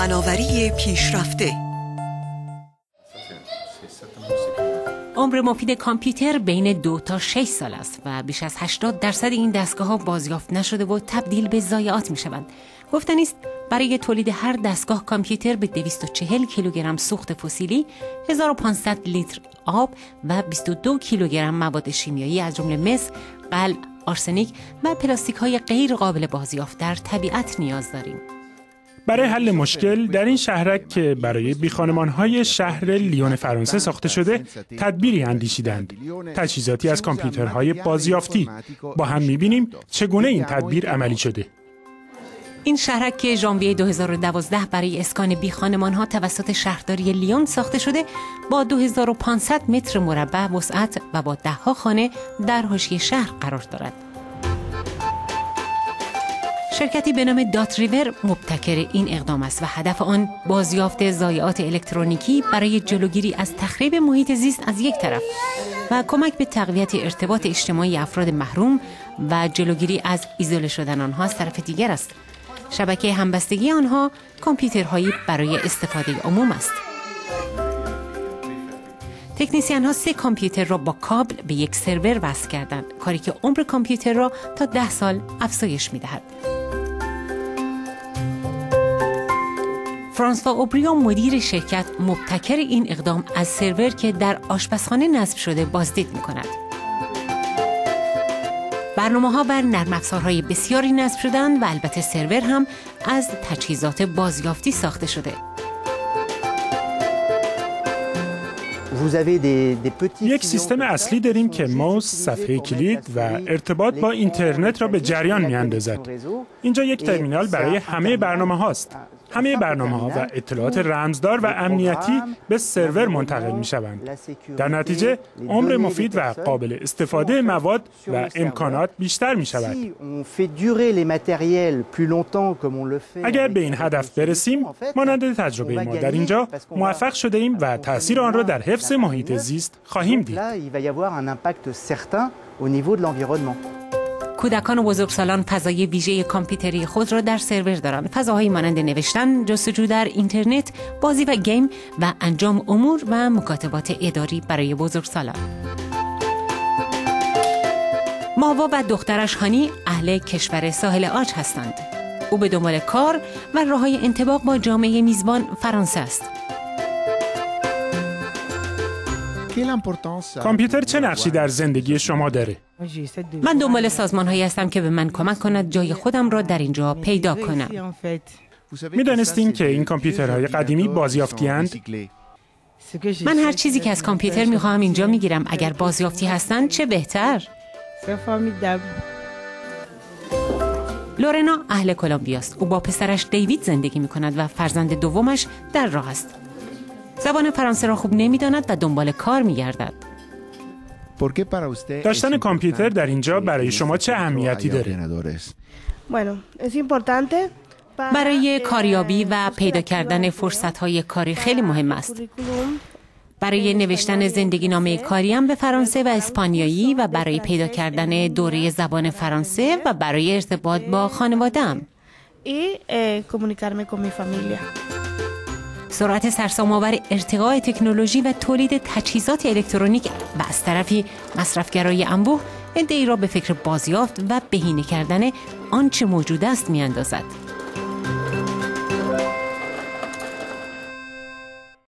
فناوری پیشرفته. عمر مفید کامپیوتر بین 2 تا 6 سال است و بیش از 80% این دستگاه‌ها بازیافت نشده و تبدیل به ضایعات می‌شوند. گفتنی است برای تولید هر دستگاه کامپیوتر به 240 کیلوگرم سوخت فسیلی، 1500 لیتر آب و 22 کیلوگرم مواد شیمیایی از جمله مس، قلع، آرسنیک و پلاستیک‌های غیر قابل بازیافت در طبیعت نیاز داریم. برای حل مشکل در این شهرک که برای بیخانمان‌های شهر لیون فرانسه ساخته شده، تدبیری اندیشیدند. تجهیزاتی از کامپیوترهای بازیافتی. با هم می‌بینیم چگونه این تدبیر عملی شده. این شهرک که ژانویه 2012 برای اسکان بیخانمان‌ها توسط شهرداری لیون ساخته شده، با 2500 متر مربع وسعت و با ده‌ها خانه در حاشیه شهر قرار دارد. شرکتی به نام دات ریور مبتکر این اقدام است و هدف آن بازیافت ضایعات الکترونیکی برای جلوگیری از تخریب محیط زیست از یک طرف و کمک به تقویت ارتباط اجتماعی افراد محروم و جلوگیری از ایزوله شدن آنها از طرف دیگر است. شبکه همبستگی آنها کامپیوترهایی برای استفاده عموم است. تکنسین‌ها 3 کامپیوتر را با کابل به یک سرور وصل کردند، کاری که عمر کامپیوتر را تا 10 سال افزایش می‌دهد. فرانسوا اوبریو مدیر شرکت مبتکر این اقدام از سرور که در آشپزخانه نصب شده بازدید می‌کند. برنامه‌ها بر نرم‌افزارهای بسیاری نصب شده‌اند و البته سرور هم از تجهیزات بازیافتی ساخته شده. یک سیستم اصلی داریم که موس، صفحه کلید و ارتباط با اینترنت را به جریان می‌اندازد. اینجا یک ترمینال برای همه برنامه‌هاست. همه برنامه‌ها و اطلاعات رمزدار و امنیتی به سرور منتقل می‌شوند. در نتیجه عمر مفید و قابل استفاده مواد و امکانات بیشتر می‌شود. اگر به این هدف برسیم، مانند تجربه ما در اینجا موفق شده ایم و تأثیر آن را در حفظ محیط زیست خواهیم دید. کودکان و بزرگسالان فضای ویژه کامپیوتری خود را در سرور دارند. فضاهایی مانند نوشتن، جستجو در اینترنت، بازی و گیم و انجام امور و مکاتبات اداری برای بزرگسالان. ماوا و دخترش هانی اهل کشور ساحل آج هستند. او به دنبال کار و راه‌های انطباق با جامعه میزبان فرانسه است. کامپیوتر چه نقشی در زندگی شما داره؟ من دنبال سازمان‌هایی هستم که به من کمک کند جای خودم را در اینجا پیدا کنم. می‌دانستین که این کامپیوترهای قدیمی بازیافتی‌اند؟ من هر چیزی که از کامپیوتر می‌خواهم اینجا می‌گیرم. اگر بازیافتی هستند چه بهتر. لورنا اهل کلمبیا است. او با پسرش دیوید زندگی می‌کند و فرزند دومش در راه است. زبان فرانسه را خوب نمی‌داند و دنبال کار می‌گردد. داشتن کامپیوتر در اینجا برای شما چه اهمیتی داره؟ برای کاریابی و پیدا کردن فرصت‌های کاری خیلی مهم است. برای نوشتن زندگی‌نامه کاریم به فرانسه و اسپانیایی و برای پیدا کردن دوره زبان فرانسه و برای ارتباط با خانواده‌ام. سرعت سرسام‌آور ارتقاء تکنولوژی و تولید تجهیزات الکترونیک و از طرفی مصرفگرایی انبوه عده‌ای را به فکر بازیافت و بهینه کردن آنچه موجود است می‌اندازد.